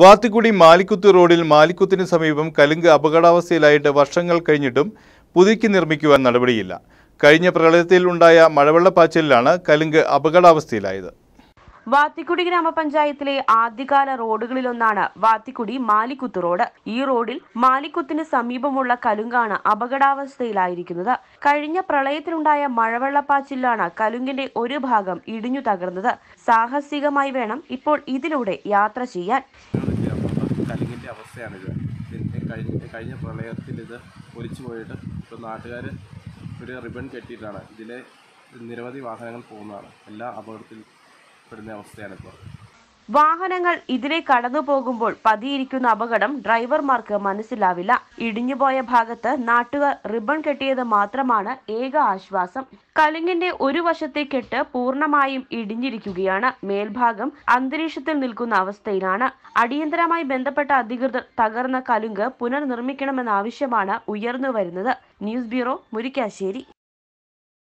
വാത്തിക്കുടി മാലിക്കുത്ത് റോഡിൽ മാലിക്കുത്തിന് സമീപം കലുങ്ക് അപകടാവസ്ഥയിലായിട്ട് വർഷങ്ങൾ കഴിഞ്ഞിട്ടും പുതുക്കി നിർമ്മിക്കുവാൻ നടപടിയില്ല. കഴിഞ്ഞ പ്രളയത്തിൽ ഉണ്ടായ മഴവെള്ളപ്പാച്ചിലാണ് കലുങ്ക് അപകടാവസ്ഥയിലായത്. വാത്തിക്കുടി ഗ്രാമപഞ്ചായത്തിലെ ആദ്യകാല റോഡുകളിലൊന്നാണ് വാത്തിക്കുടി മാലിക്കുത്ത് റോഡ്. ഈ റോഡിൽ മാലിക്കുത്തിന് സമീപമുള്ള കലുങ്കാണ് അപകടാവസ്ഥയിലായിരിക്കുന്നത്. കഴിഞ്ഞ പ്രളയത്തിലുണ്ടായ മഴവെള്ളപ്പാച്ചിലാണ് കലുങ്കിന്റെ ഒരു ഭാഗം ഇടിഞ്ഞു തകർന്നത്. സാഹസികമായി വേണം ഇപ്പോൾ ഇതിലൂടെ യാത്ര ചെയ്യാൻ. കലുങ്കിന്റെ അവസ്ഥയാണിത്. കഴിഞ്ഞ പ്രളയത്തിൽ ഇത് ഒലിച്ചു പോയിട്ട് ഇപ്പോൾ നാട്ടുകാർ ഒരു റിബൺ കെട്ടിയിട്ടാണ് ഇതിലെ നിരവധി വാഹനങ്ങൾ പോകുന്നതാണ്. എല്ലാ അപകടത്തിൽ വാഹനങ്ങൾ ഇതിലെ കടന്നു പോകുമ്പോൾ പതിയിരിക്കുന്ന അപകടം ഡ്രൈവർമാർക്ക് മനസ്സിലാവില്ല. ഇടിഞ്ഞുപോയ ഭാഗത്ത് നാട്ടുകാർ റിബൺ കെട്ടിയത് മാത്രമാണ് ഏക ആശ്വാസം. കലുങ്കിന്റെ ഒരു വശത്തെ കെട്ട് പൂർണ്ണമായും ഇടിഞ്ഞിരിക്കുകയാണ്. മേൽഭാഗം അന്തരീക്ഷത്തിൽ നിൽക്കുന്ന അവസ്ഥയിലാണ്. അടിയന്തരമായി ബന്ധപ്പെട്ട അധികൃതർ തകർന്ന കലുങ്ക് പുനർനിർമ്മിക്കണമെന്ന ആവശ്യമാണ് ഉയർന്നു വരുന്നത്. News bureau, Murickassery.